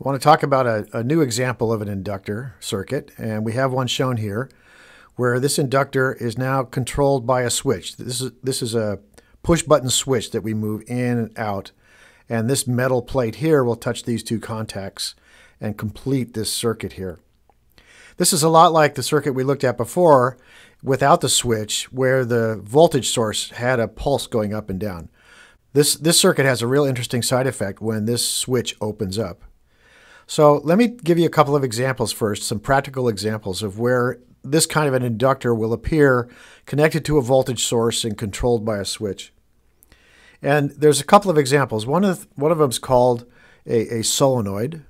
I want to talk about a new example of an inductor circuit, and we have one shown here where this inductor is now controlled by a switch. This is a push-button switch that we move in and out, and this metal plate here will touch these two contacts and complete this circuit here. This is a lot like the circuit we looked at before without the switch, where the voltage source had a pulse going up and down. This circuit has a real interesting side effect when this switch opens up. So let me give you a couple of examples first, some practical examples of where this kind of an inductor will appear connected to a voltage source and controlled by a switch. And there's a couple of examples. One of them is called a solenoid.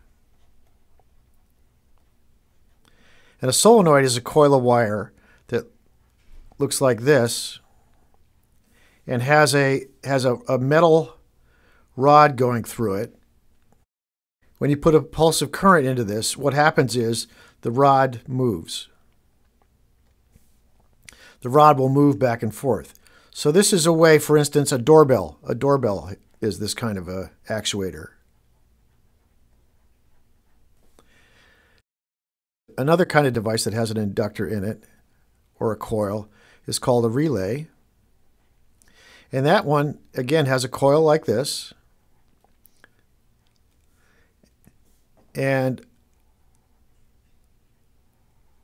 And a solenoid is a coil of wire that looks like this and has a metal rod going through it. When you put a pulse of current into this, what happens is the rod moves. The rod will move back and forth. So this is a way, for instance, a doorbell. A doorbell is this kind of a actuator. Another kind of device that has an inductor in it, or a coil, is called a relay. And that one, again, has a coil like this. And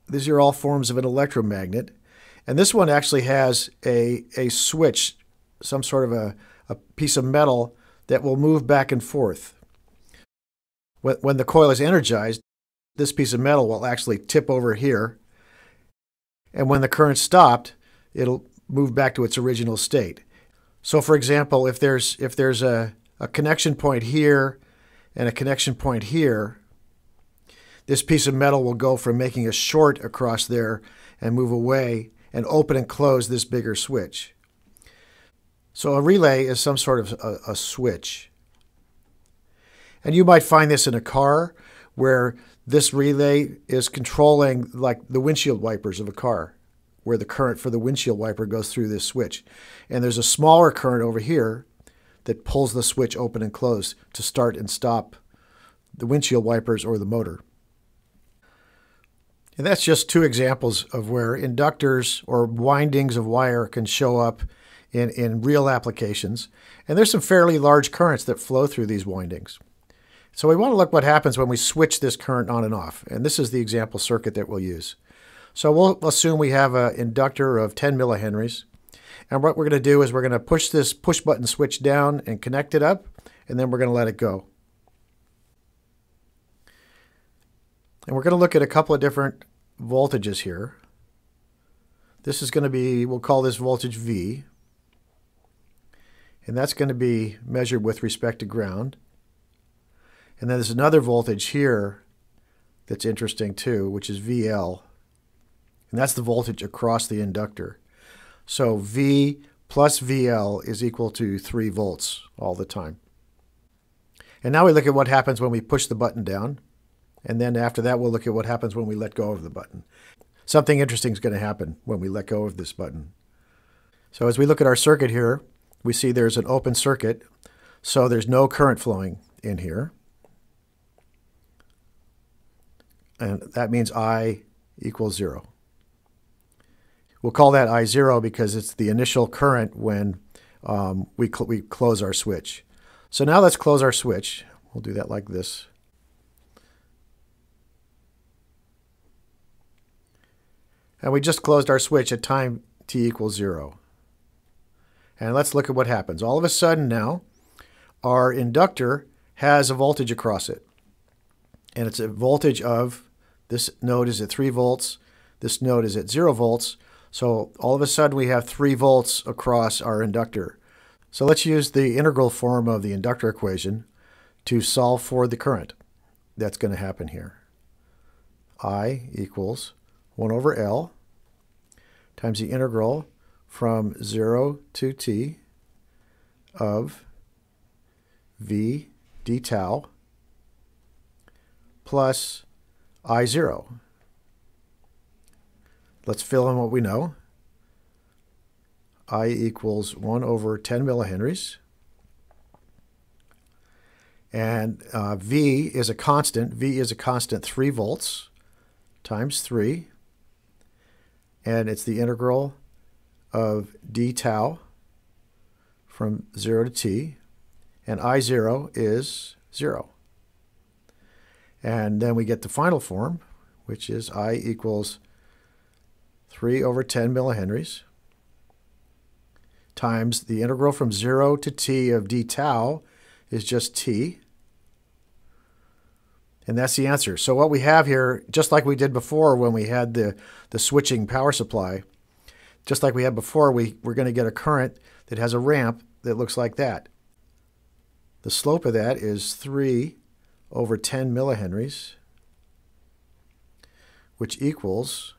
these are all forms of an electromagnet. And this one actually has a switch, some sort of a piece of metal that will move back and forth. When the coil is energized, this piece of metal will actually tip over here. And when the current's stopped, it'll move back to its original state. So for example, if there's a connection point here and a connection point here, this piece of metal will go from making a short across there and move away and open and close this bigger switch. So a relay is some sort of a switch. And you might find this in a car where this relay is controlling, like, the windshield wipers of a car, where the current for the windshield wiper goes through this switch. And there's a smaller current over here that pulls the switch open and close to start and stop the windshield wipers or the motor. And that's just two examples of where inductors or windings of wire can show up in real applications. And there's some fairly large currents that flow through these windings. So we want to look what happens when we switch this current on and off. And this is the example circuit that we'll use. So we'll assume we have an inductor of 10 millihenries. And what we're going to do is we're going to push this push button switch down and connect it up, and then we're going to let it go. And we're going to look at a couple of different voltages here. This is going to be, we'll call this voltage V. And that's going to be measured with respect to ground. And then there's another voltage here that's interesting too, which is VL. And that's the voltage across the inductor. So V plus VL is equal to 3 volts all the time. And now we look at what happens when we push the button down. And then after that, we'll look at what happens when we let go of the button. Something interesting is going to happen when we let go of this button. So as we look at our circuit here, we see there's an open circuit. So there's no current flowing in here. And that means I equals 0. We'll call that I0 because it's the initial current when we close our switch. So now let's close our switch. We'll do that like this. And we just closed our switch at time t equals 0. And let's look at what happens. All of a sudden now, our inductor has a voltage across it. And it's a voltage of, this node is at 3 volts, this node is at 0 volts. So all of a sudden we have 3 volts across our inductor. So let's use the integral form of the inductor equation to solve for the current that's going to happen here. I equals 1 over L times the integral from 0 to t of V d tau plus I0. Let's fill in what we know. I equals 1 over 10 millihenries. And V is a constant. V is a constant 3 volts times 3. And it's the integral of d tau from 0 to t. And I0 is 0. And then we get the final form, which is I equals 3 over 10 millihenries times the integral from 0 to t of d tau is just t. And that's the answer. So what we have here, just like we did before when we had the switching power supply, just like we had before, we're going to get a current that has a ramp that looks like that. The slope of that is 3 over 10 millihenries, which equals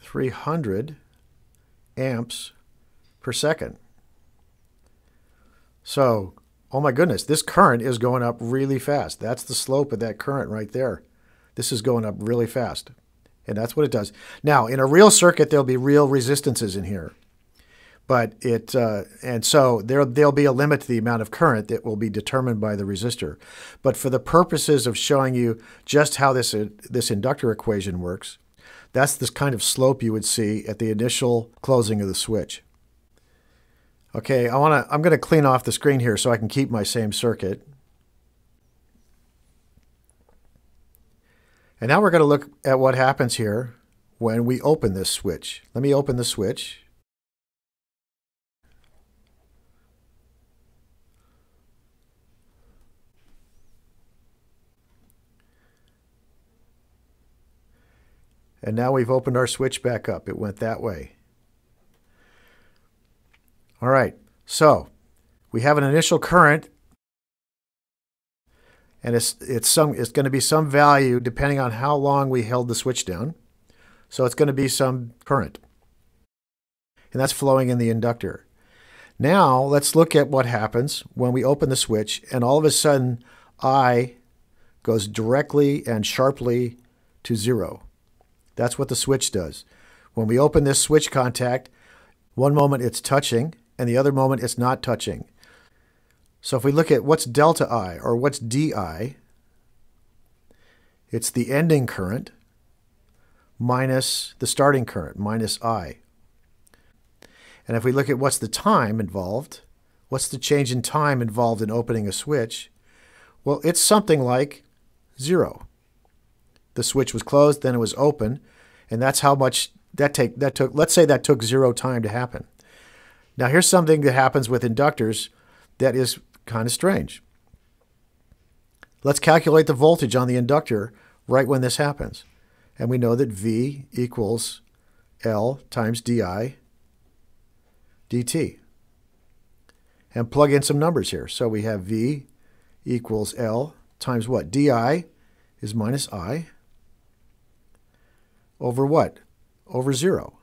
300 amps per second. So, oh my goodness, this current is going up really fast. That's the slope of that current right there. This is going up really fast. And that's what it does. Now, in a real circuit, there'll be real resistances in here. But it, and so there'll be a limit to the amount of current that will be determined by the resistor. But for the purposes of showing you just how this inductor equation works, that's this kind of slope you would see at the initial closing of the switch. Okay, I'm going to clean off the screen here so I can keep my same circuit. And now we're going to look at what happens here when we open this switch. Let me open the switch. And now we've opened our switch back up. It went that way. All right, so we have an initial current, and it's going to be some value depending on how long we held the switch down. So it's going to be some current, and that's flowing in the inductor. Now let's look at what happens when we open the switch, and all of a sudden I goes directly and sharply to 0. That's what the switch does. When we open this switch contact, one moment it's touching, and the other moment it's not touching. So if we look at what's delta I, or what's DI, it's the ending current minus the starting current, minus I. And if we look at what's the time involved, what's the change in time involved in opening a switch? Well, it's something like 0. The switch was closed, then it was open, and that's how much that took. Let's say that took 0 time to happen. Now here's something that happens with inductors that is kind of strange. Let's calculate the voltage on the inductor right when this happens. And we know that V equals L times DI dt. And plug in some numbers here. So we have V equals L times what? DI is minus I. Over what? Over 0.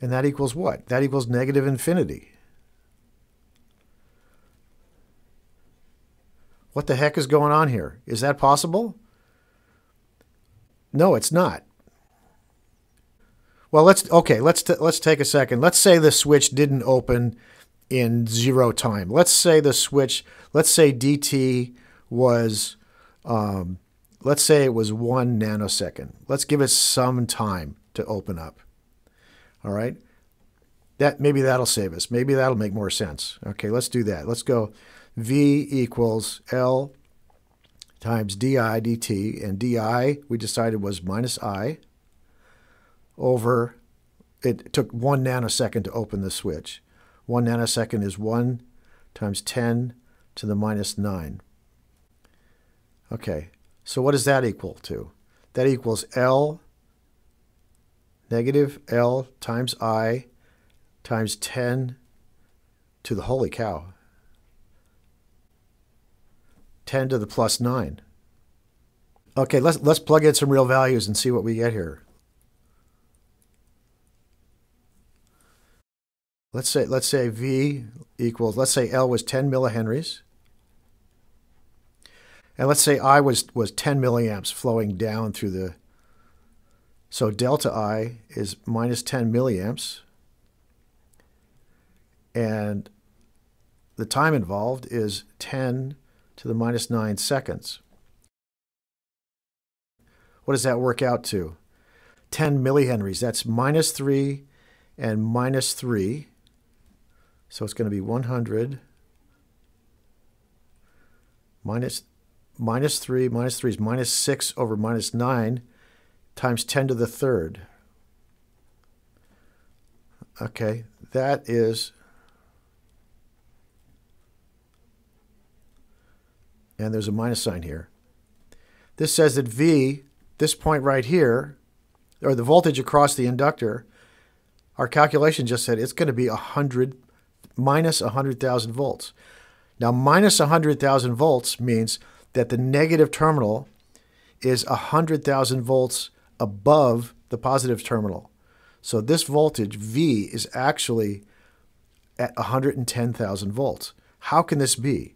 And that equals what? That equals negative infinity. What the heck is going on here? Is that possible? No, it's not. Well, let's take a second. Let's say the switch didn't open in 0 time. Let's say dt was let's say it was 1 nanosecond. Let's give it some time to open up. All right? Maybe that'll save us. Maybe that'll make more sense. Okay, let's do that. Let's go V equals L times DI dt. And DI, we decided, was minus I over, it took 1 nanosecond to open the switch. 1 nanosecond is 1 times 10 to the minus 9. Okay. So what does that equal to? That equals L, negative L times I times 10 to the, holy cow, 10 to the plus 9. Okay, let's plug in some real values and see what we get here. Let's say V equals, let's say L was 10 millihenries. And let's say I was 10 milliamps flowing down through the, so delta I is minus 10 milliamps. And The time involved is 10 to the minus 9 seconds. What does that work out to? 10 millihenries. That's minus 3 and minus 3. So it's going to be 100 minus 3. Minus 3 is minus 6 over minus 9 times 10 to the third. Okay, that is, and there's a minus sign here. This says that V, this point right here, or the voltage across the inductor, our calculation just said it's going to be 100, minus 100,000 volts. Now, minus 100,000 volts means that the negative terminal is 100,000 volts above the positive terminal. So this voltage, V, is actually at 110,000 volts. How can this be?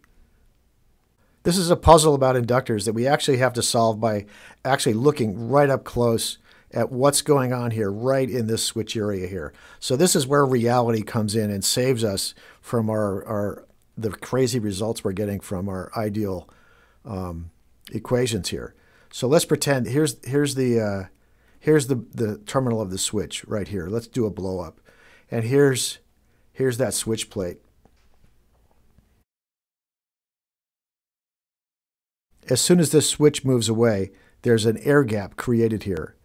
This is a puzzle about inductors that we actually have to solve by actually looking right up close at what's going on here, right in this switch area here. So this is where reality comes in and saves us from the crazy results we're getting from our ideal equations here. So let's pretend, here's the terminal of the switch right here. Let's do a blow up. And here's that switch plate. As soon as this switch moves away, there's an air gap created here.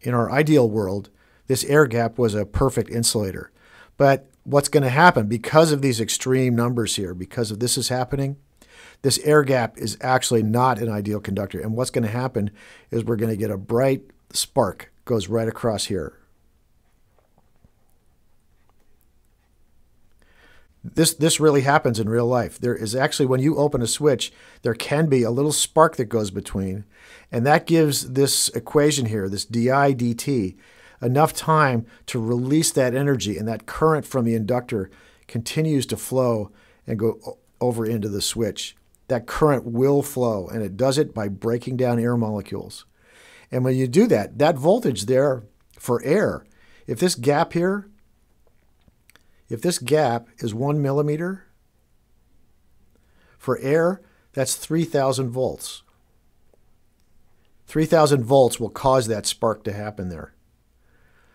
In our ideal world, this air gap was a perfect insulator. But what's going to happen because of these extreme numbers here, because of this is happening, this air gap is actually not an ideal conductor. And what's going to happen is we're going to get a bright spark, goes right across here. This really happens in real life. There is actually, when you open a switch, there can be a little spark that goes between, and that gives this equation here, this dI dt, enough time to release that energy, and that current from the inductor continues to flow and go over into the switch. That current will flow, and it does it by breaking down air molecules. And when you do that, that voltage there for air, if this gap here, if this gap is 1 millimeter, for air, that's 3,000 volts. 3,000 volts will cause that spark to happen there.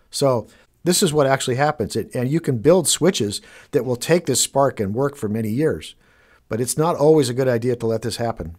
So this is what actually happens. And you can build switches that will take this spark and work for many years. But it's not always a good idea to let this happen.